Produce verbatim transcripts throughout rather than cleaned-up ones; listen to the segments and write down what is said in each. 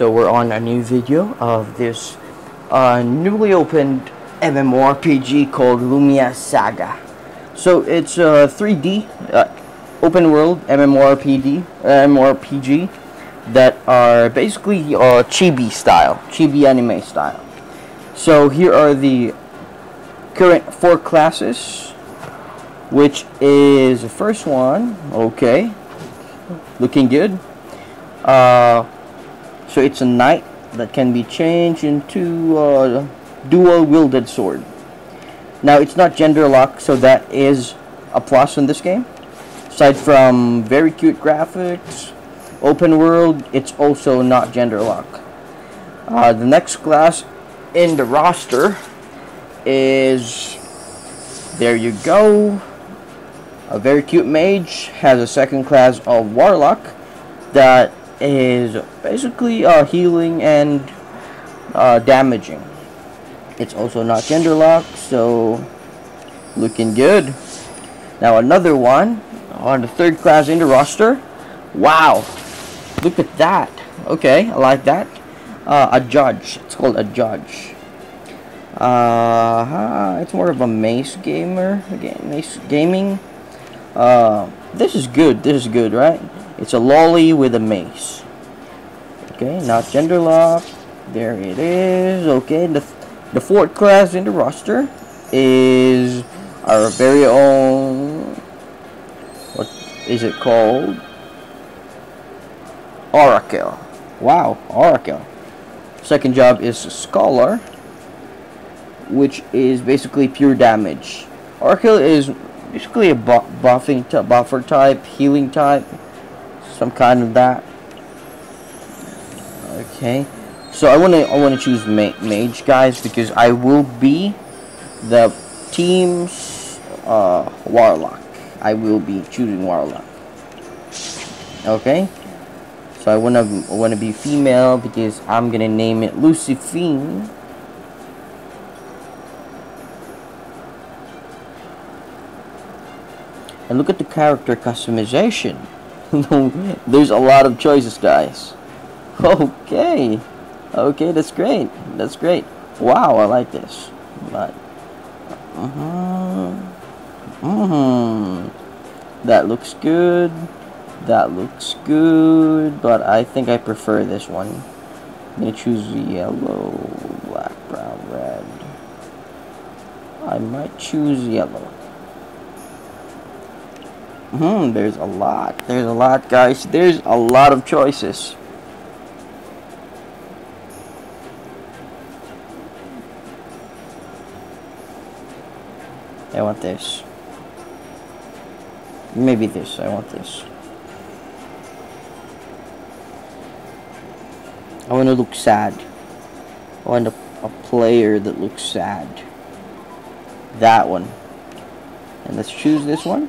So we're on a new video of this uh, newly opened M M O R P G called Lumia Saga. So it's a three D uh, open world M M O R P G that are basically uh, chibi style, chibi anime style. So here are the current four classes, which is the first one, okay, looking good. Uh, So it's a knight that can be changed into a uh, dual-wielded sword. Now it's not gender locked, so that is a plus in this game. Aside from very cute graphics, open world, it's also not gender locked. Uh, the next class in the roster is, there you go, a very cute mage. Has a second class of warlock that is basically uh, healing and uh, damaging. It's also not gender locked, so looking good. Now another one on the third class in the roster. Wow, look at that. Okay, I like that. Uh, a judge. It's called a judge. Uh, it's more of a mace gamer, mace gaming. Uh, this is good. This is good, right? It's a lolly with a mace. Okay, not gender locked. There it is. Okay, the, the fourth class in the roster is our very own, what is it called? Oracle. Wow, Oracle. Second job is Scholar, which is basically pure damage. Oracle is basically a bu buffing t buffer type, healing type, some kind of that. Okay, so I want to I want to choose ma mage, guys, because I will be the team's uh, warlock. I will be choosing warlock. Okay, so I want to want to be female because I'm gonna name it Luciferine. And look at the character customization. There's a lot of choices, guys. Okay, okay, that's great. That's great. Wow, I like this. But mm-hmm. Mm-hmm. That looks good. That looks good. But I think I prefer this one. I'm gonna choose yellow, black, brown, red. I might choose yellow. Hmm, there's a lot. There's a lot, guys. There's a lot of choices. I want this. Maybe this. I want this. I want to look sad. I want a, a player that looks sad. That one. And let's choose this one.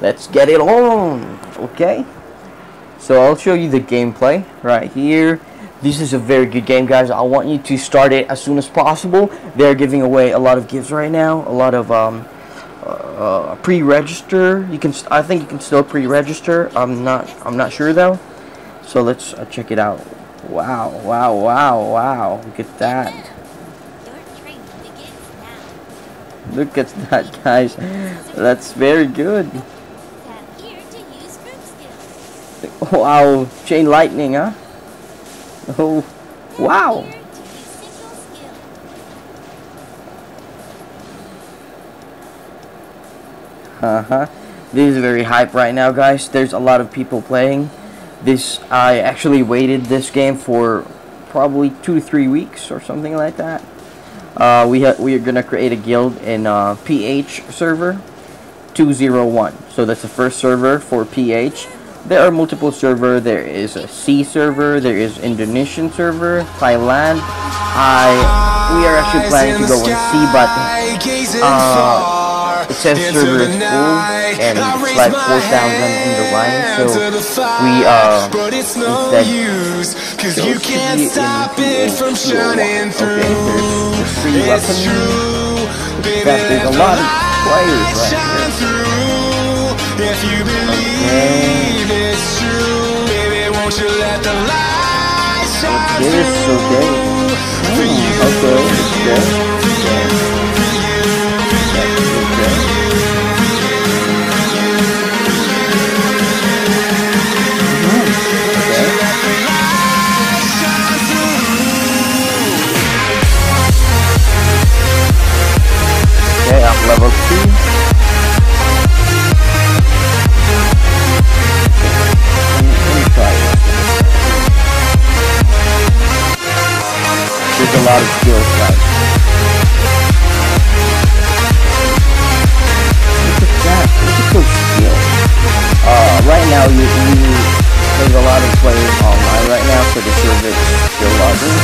Let's get it on. Okay, so I'll show you the gameplay right here. This is a very good game, guys. I want you to start it as soon as possible. They're giving away a lot of gifts right now, a lot of um, uh, pre-register. You can, I think you can still pre-register. I'm not, I'm not sure though. So let's uh, check it out. Wow, wow, wow, wow! Look at that. Look at that, guys. That's very good. Wow, Chain Lightning, huh? Oh, wow. Uh-huh. This is very hype right now, guys. There's a lot of people playing this. I actually waited this game for probably two to three weeks or something like that. Uh, we, ha we are going to create a guild in uh, P H server two zero one. So that's the first server for P H. There are multiple servers. There is a C server. There is Indonesian server, Thailand. I We are actually planning to go on C, but uh, it says server is full and it's like four thousand in the line. So we uh, instead go C in P H two zero one. Okay, there's three weapons. In fact, there's a lot of players right here. If you believe it's true, baby, won't you let the light shine through? Okay, okay. Okay, okay. Okay. Okay, I'm level two. Let me try this. There's a lot of skills, guys. Look at that. Look at those skills. Uh, right now, you, you, there's a lot of players online right now, so the server is still logging.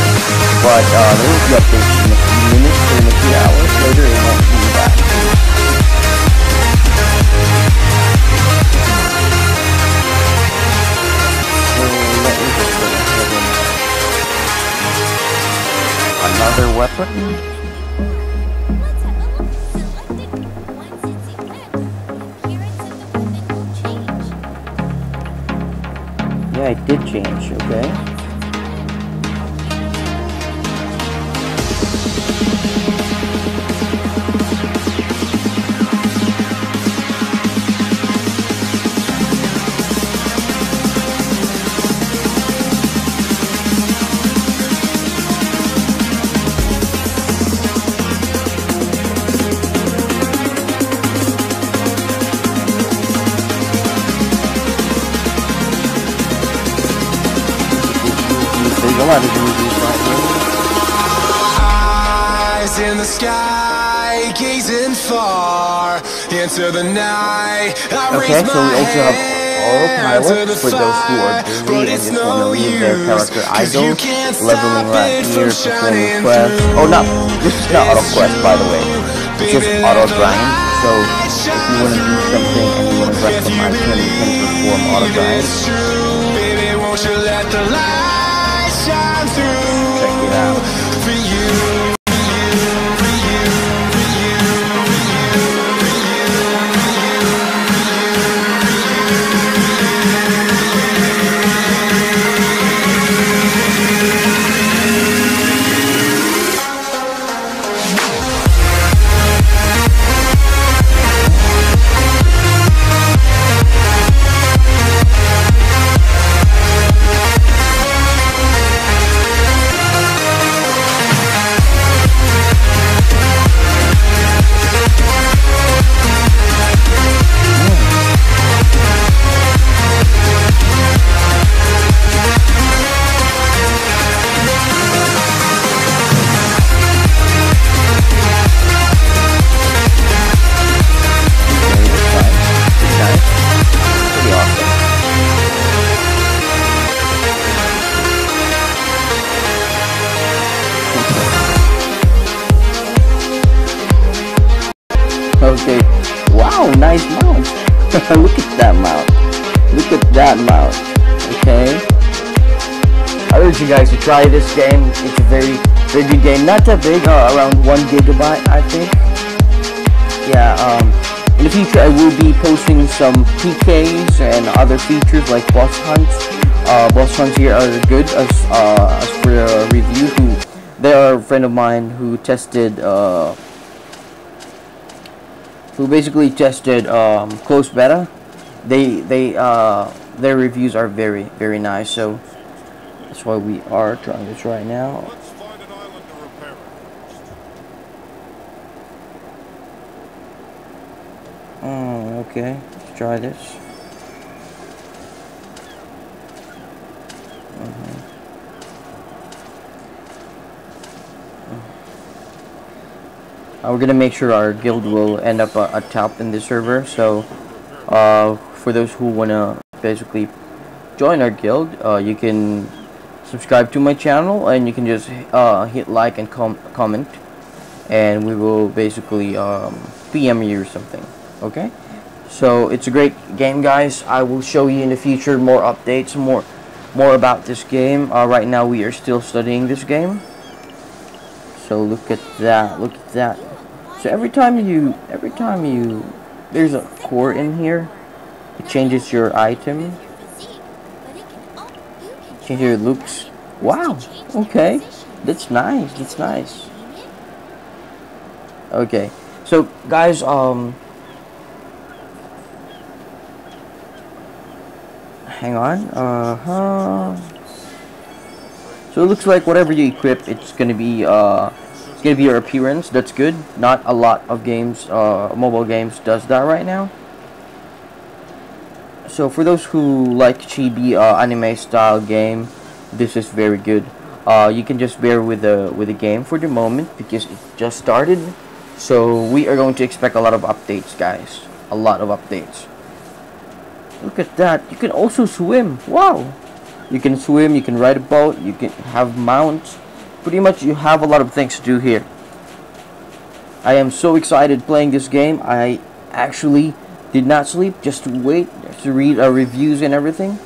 But uh, there will be updates in a few minutes or in a few hours later. It won't be back. Another weapon? Yeah, it did change, okay. Eyes in the sky, gazing far into the night. Okay, so we also have all pilots for those who are busy and just want to leave their character idle. Leveling right here, performing quests. Oh no, this is not Auto Quest, by the way. It's just Auto Grind. So if you want to do something and you want to customize it, you can perform Auto Grind. Baby, won't you let the light shine through? Check it out. For you, for you, for you, for you, for you, okay. Wow, nice mount. Look at that mount. Look at that mount. Okay. I urge you guys to try this game. It's a very, very good game. Not that big, uh, around one gigabyte, I think. Yeah. Um. In the future, I will be posting some P Ks and other features like boss hunts. Uh, boss hunts here are good as uh as for a review. Who, they are a friend of mine who tested uh. who basically tested um, close beta. They they uh, their reviews are very very nice, so that's why we are trying this right now. Let's find an island to repair it. Oh, okay. Let's try this. Uh, we're gonna make sure our guild will end up uh, atop in this server. So, uh, for those who wanna basically join our guild, uh, you can subscribe to my channel and you can just uh, hit like and com comment, and we will basically um, P M you or something. Okay. So it's a great game, guys. I will show you in the future more updates, more more about this game. Uh, right now, we are still studying this game. So look at that. Look at that. So every time you, every time you, there's a core in here, it changes your item, changes your looks. Wow, okay, that's nice, that's nice. Okay, so guys, um, hang on, uh-huh. So it looks like whatever you equip, it's gonna be, uh, it's gonna be your appearance. That's good. Not a lot of games, uh, mobile games does that right now. So for those who like chibi, uh, anime style game, this is very good. Uh, you can just bear with the, with the game for the moment because it just started. So we are going to expect a lot of updates, guys. A lot of updates. Look at that. You can also swim. Wow. You can swim, you can ride a boat, you can have mounts. Pretty much you have a lot of things to do here. I am so excited playing this game. I actually did not sleep just to wait to read uh, reviews and everything.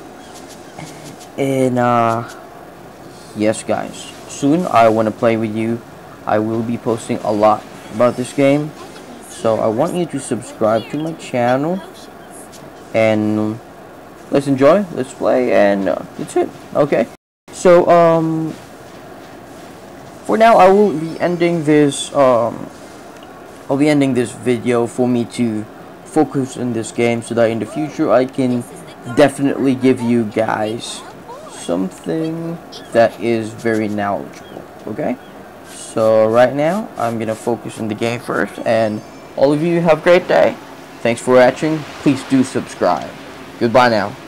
And uh yes guys, soon I want to play with you. I will be posting a lot about this game. So I want you to subscribe to my channel. And let's enjoy, let's play, and uh, that's it. Okay, so um for now I will be ending this um I'll be ending this video for me to focus on this game so that in the future I can definitely give you guys something that is very knowledgeable. Okay, so right now I'm gonna focus on the game first, and all of you have a great day. Thanks for watching. Please do subscribe. Goodbye now.